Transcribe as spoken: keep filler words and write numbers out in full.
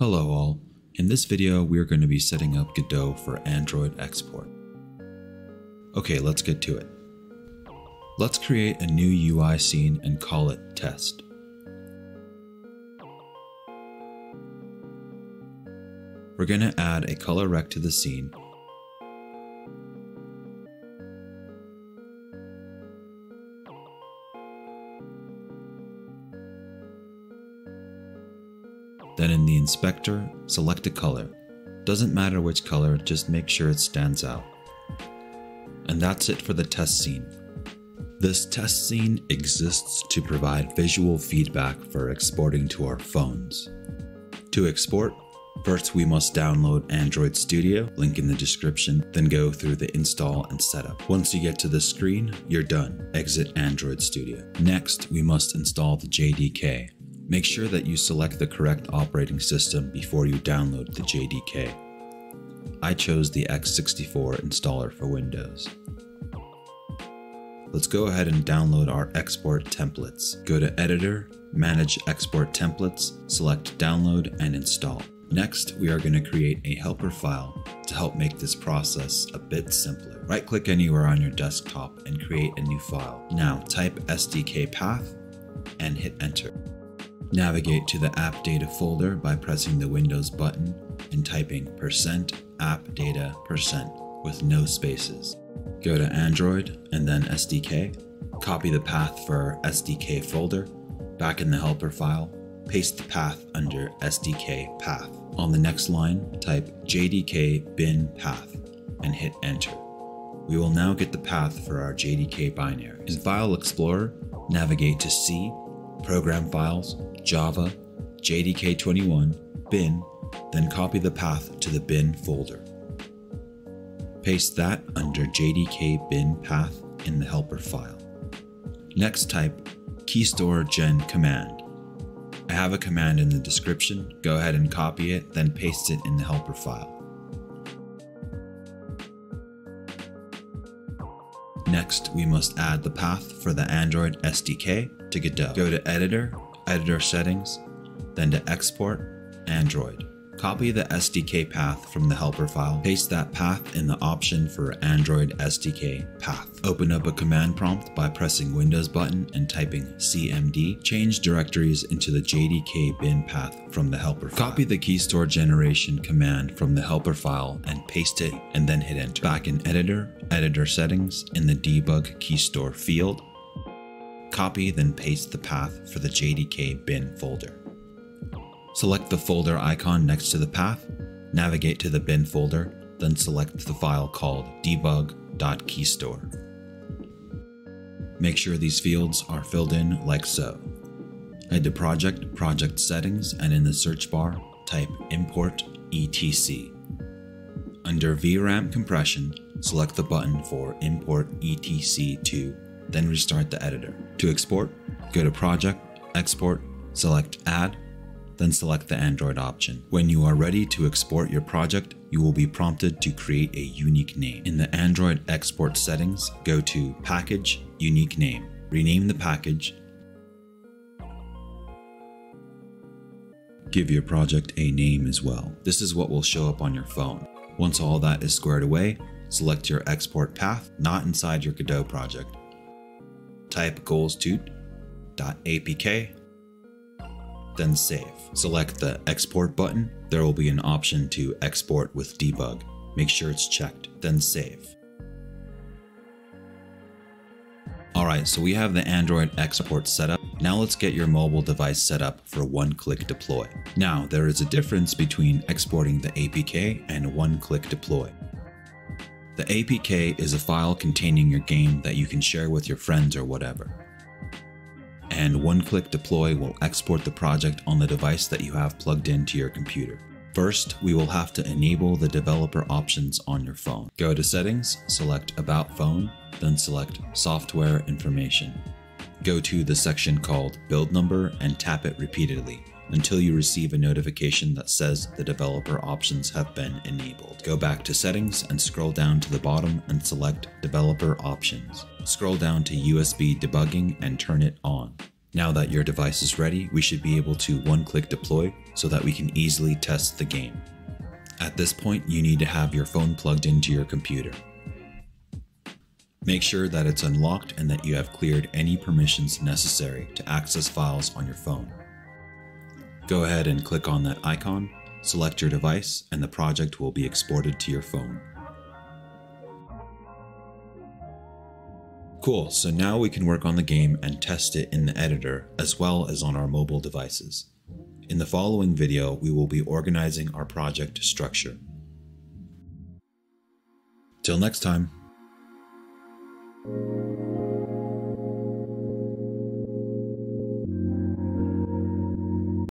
Hello all, in this video we are going to be setting up Godot for Android export. Okay, let's get to it. Let's create a new U I scene and call it test. We're going to add a ColorRect to the scene. Then in the inspector, select a color. Doesn't matter which color, just make sure it stands out. And that's it for the test scene. This test scene exists to provide visual feedback for exporting to our phones. To export, first we must download Android Studio, link in the description, then go through the install and setup. Once you get to this screen, you're done. Exit Android Studio. Next, we must install the J D K. Make sure that you select the correct operating system before you download the J D K. I chose the x sixty-four installer for Windows. Let's go ahead and download our export templates. Go to Editor, Manage Export Templates, select Download and Install. Next, we are going to create a helper file to help make this process a bit simpler. Right-click anywhere on your desktop and create a new file. Now type S D K path and hit enter. Navigate to the app data folder by pressing the Windows button and typing percent app data percent with no spaces. Go to Android and then S D K, copy the path for S D K folder, back in the helper file, paste the path under S D K path. On the next line, type J D K bin path and hit enter. We will now get the path for our J D K binary. In File Explorer, navigate to C, Program Files, Java, J D K twenty-one, bin, then copy the path to the bin folder. Paste that under J D K bin path in the helper file. Next type Keystore gen command. I have a command in the description, go ahead and copy it, then paste it in the helper file. Next, we must add the path for the Android S D K to Godot. Go to Editor, Editor Settings, then to Export, Android. Copy the S D K path from the helper file, paste that path in the option for Android S D K path. Open up a command prompt by pressing Windows button and typing C M D. Change directories into the J D K bin path from the helper file. Copy the Keystore generation command from the helper file and paste it and then hit enter. Back in Editor, Editor Settings in the Debug Keystore field, copy then paste the path for the J D K bin folder. Select the folder icon next to the path, navigate to the bin folder, then select the file called debug dot keystore. Make sure these fields are filled in like so. Head to Project, Project Settings, and in the search bar, type Import E T C. Under V RAM Compression, select the button for Import E T C two, then restart the editor. To export, go to Project, Export, select Add, then select the Android option. When you are ready to export your project, you will be prompted to create a unique name. In the Android export settings, go to Package, Unique Name. Rename the package. Give your project a name as well. This is what will show up on your phone. Once all that is squared away, select your export path, not inside your Godot project. Type goals toot dot A P K, then save. Select the export button. There will be an option to export with debug. Make sure it's checked, then save. Alright, so we have the Android export set up. Now let's get your mobile device set up for one-click deploy. Now, there is a difference between exporting the A P K and one-click deploy. The A P K is a file containing your game that you can share with your friends or whatever. And one-click deploy will export the project on the device that you have plugged into your computer. First, we will have to enable the developer options on your phone. Go to Settings, select About Phone, then select Software Information. Go to the section called Build Number and tap it repeatedly until you receive a notification that says the developer options have been enabled. Go back to Settings and scroll down to the bottom and select Developer Options. Scroll down to U S B debugging and turn it on. Now that your device is ready, we should be able to one-click deploy so that we can easily test the game. At this point, you need to have your phone plugged into your computer. Make sure that it's unlocked and that you have cleared any permissions necessary to access files on your phone. Go ahead and click on that icon, select your device, and the project will be exported to your phone. Cool, so now we can work on the game and test it in the editor as well as on our mobile devices. In the following video, we will be organizing our project structure. Till next time.